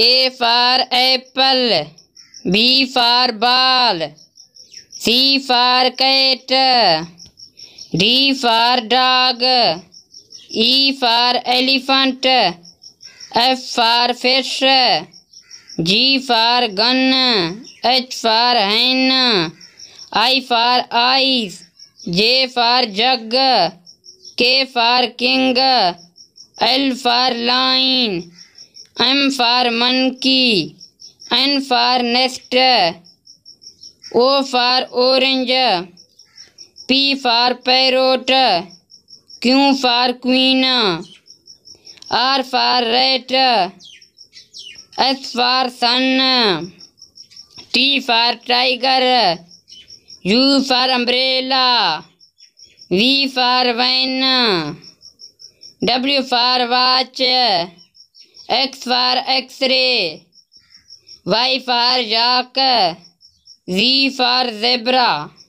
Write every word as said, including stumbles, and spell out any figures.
A for apple, B for ball, C for cat, D for dog, E for elephant, F for fish, G for gun, H for hen, I for eyes, J for jug, K for king, L for line, M for monkey, N for nest, O for orange, P for parrot, Q for queen, R for rat, S for sun, T for tiger, U for umbrella, V for van, W for watch, X for x-ray, Y for yak, Z for zebra.